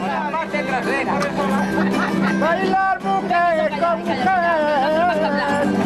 La parte trasera. Bailar mujer con mujer.